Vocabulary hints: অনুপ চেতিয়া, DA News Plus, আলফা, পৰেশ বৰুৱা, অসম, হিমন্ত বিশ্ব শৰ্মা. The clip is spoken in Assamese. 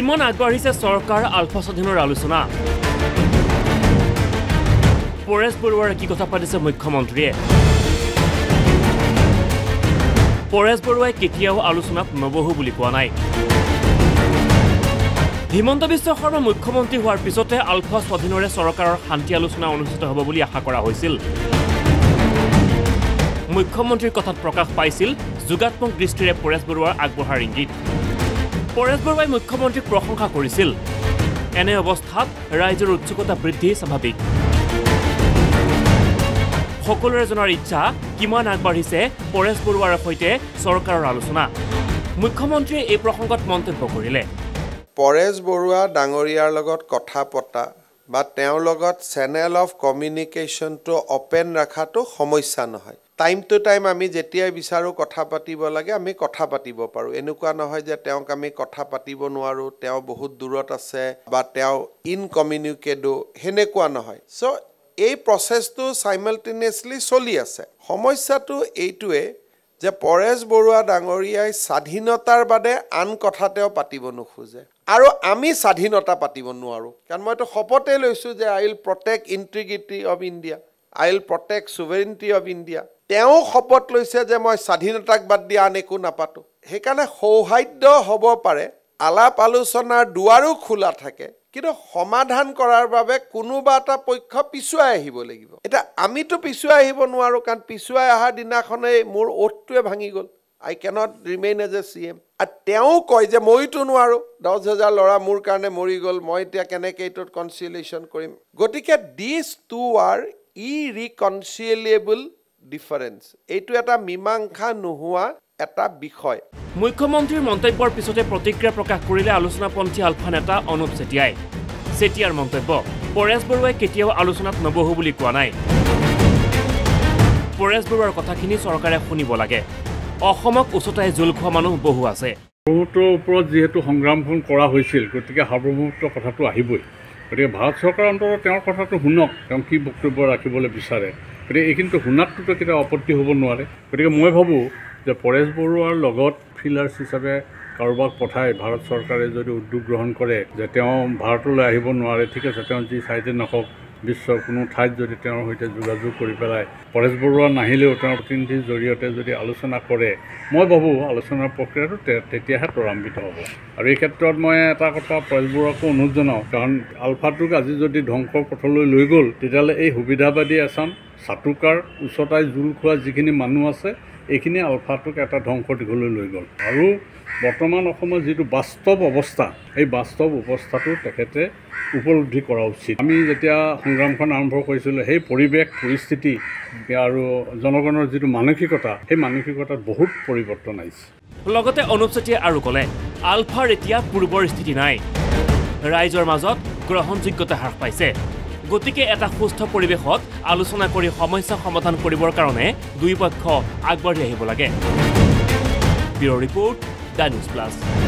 হিমন আকবৰ হিসে সৰকাৰ আলফাসধীনৰ আলোচনা পৰেশ বৰুৱাৰ কি কথা পাতিছে মুখ্যমন্ত্ৰীয়ে পৰেশ বৰুৱাই কেতিয়াও আলোচনাত নবহু বুলি কোৱা নাই হিমন্ত বিশ্ব শৰ্মা মুখ্যমন্ত্ৰী হোৱাৰ পিছতে আলফাসধীনৰে সৰকাৰৰ শান্তি আলোচনা অনুষ্ঠিত হ'ব বুলি আশা কৰা হৈছিল মুখ্যমন্ত্ৰীৰ কথাত প্ৰকাশ পাইছিল যুগাত্মক দৃষ্টিৰে পৰেশ বৰুৱাৰ আগবঢ়াৰ ইংগিত পৰেশ বৰুৱাই মুখ্যমন্ত্ৰীক প্ৰশংসা কৰিছিল এনে অৱস্থাত ৰাজ্যৰ উচ্চকতা বৃদ্ধি স্বাভাৱিক সকলোৰে জনৰ ইচ্ছা কিমান আগবাঢ়িছে পৰেশ বৰুৱাৰ সৈতে সৰকাৰৰ আলোচনা মুখ্যমন্ত্ৰীয়ে এই প্ৰসংগত মন্তব্য কৰিলে পৰেশ বৰুৱা ডাঙৰিয়াৰ লগত কথা পতা বা তেওঁৰ লগত channel of communication to open ৰাখাটো সমস্যা নহয় Time to time, আমি যেতিয়া বিচাৰো কথা পাতিব লাগে আমি কথা পাতিব পাৰো এনেকুৱা নহয় যে তেওঁক আমি কথা পাতিব নোৱাৰো তেওঁ বহুত দূৰত আছে বা তেওঁ ইনকমিউনিকেডো হেনেকুৱা নহয় সো এই প্ৰসেসটো সাইমলটেনিয়াছলি চলি আছে সমস্যাটো এইটোৱে যে পৰেশ বৰুৱা ডাঙৰীয়াই স্বাধীনতাৰ বাদে আন কথাতেও পাতিব নোখোজে আৰু আমি স্বাধীনতা পাতিব নোৱাৰো কাৰণ মই তো শপতে লৈছো যে I will protect integrity of India I will protect sovereignty of India তেও খপত লৈছে যে মই স্বাধীনতাক বাদ দিয়া নেকো নাপাতো হেকানে সৌহাদ্য হ'ব পাৰে আলাপ আলোচনাৰ দুৱাৰো খোলা থাকে কিন্তু সমাধান কৰাৰ বাবে কোনোবাটা পক্ষ পিছুৱাই আহিব লাগিব এটা আমি তো পিছুৱাই আহিব নোৱাৰো কাৰণ পিছুৱাই আহা দিনাখনে মোৰ ওটটোৱে ভাঙি গল আই cannot remain as a CM আৰু তেও কয় যে মইতো নোৱাৰো 10000 লৰা মোৰ কাৰণে মৰি গল মই এতিয়া কেনেকৈ এইটোত কনসিলিয়েচন কৰিম গতিকে these two are irreconcilable Difference. এইটো এটা মীমাংসা নোহোৱা এটা বিষয়। মুখ্যমন্ত্ৰীৰ মন্তব্যৰ পিছতে প্ৰতিক্ৰিয়া প্ৰকাশ কৰিলে আলোচনাপন্থী আলফা নেতা অনুপ চেতিয়াই। চেতিয়াৰ মন্তব্য পৰেশ বৰুৱাই কেতিয়াও আলোচনাত নবহু বুলি কোৱা নাই। পৰেশ বৰুৱাৰ কথাখিনি চৰকাৰে শুনিব লাগে। অসমক উচতাই জুল খোৱা মানুহ বহু আছে। বহুতৰ ওপৰত যেহেতু সংগ্ৰামখন কৰা হৈছিল গতিকে সাৰ্বভৌমত্ব কথাটো আহিবই। গতিকে ভাৰত চৰকাৰ অন্তৰত তেওঁৰ কথাটো শুনক তেওঁ কি বক্তব্য ৰাখিবলৈ বিচাৰে গতিকে এইখিনিতো শুনাততো কিবা আপত্তি হ'ব নোৱাৰে গতিকে মই ভাবোঁ যে পৰেশ বৰুৱাৰ লগত ফিলাৰ্ছ হিচাপে কাৰোবাক পঠাই ভাৰত চৰকাৰে যদি উদ্যোগ গ্ৰহণ কৰে যে তেওঁ ভাৰতলৈ আহিব নোৱাৰে ঠিক আছে তেওঁ যি সাইতে নহওক বিশ্বৰ কোনো ঠাইত যদি তেওঁৰ সৈতে যোগাযোগ কৰি পেলাই পৰেশ বৰুৱা নাহিলেও তেওঁৰ প্ৰতিনিধিৰ জৰিয়তে যদি আলোচনা কৰে মই ভাবোঁ আলোচনাৰ প্ৰক্ৰিয়াটো তেতিয়াহে ত্বৰান্বিত হ'ব আৰু এই ক্ষেত্ৰত মই এটা কথা পৰেশ বৰুৱাকো অনুৰোধ জনাওঁ কাৰণ আলফাটোক আজি যদি ধ্বংসৰ পথলৈ লৈ গ'ল তেতিয়াহ'লে এই সুবিধাবাদী আছাম সাতুকাৰ উচতাই জুল খোৱা যিখিনি মানুহ আছে এইখিনি আলফাটোক এটা ধ্বংসৰ দিশলৈ লৈ গ'ল আৰু বৰ্তমান অসমৰ যিটো বাস্তৱ অৱস্থা এই বাস্তৱ অৱস্থাটো তেখেতে উপলব্ধি কৰা উচিত আমি যেতিয়া সংগ্ৰামখন আৰম্ভ কৰিছিলোঁ সেই পৰিৱেশ পৰিস্থিতি আৰু জনগণৰ যিটো মানসিকতা সেই মানসিকতাত বহুত পৰিৱৰ্তন আহিছে লগতে অনুপ চেতিয়া আৰু ক'লে আলফাৰ এতিয়া পূৰ্বৰ স্থিতি নাই ৰাইজৰ মাজত গ্ৰহণযোগ্যতা হ্ৰাস পাইছে গতিকে এটা সুস্থ পৰিৱেশত আলোচনা কৰি সমস্যা সমাধান কৰিবৰ কাৰণে দুই পক্ষ আগবাঢ়ি আহিব লাগে bureau report DA News Plus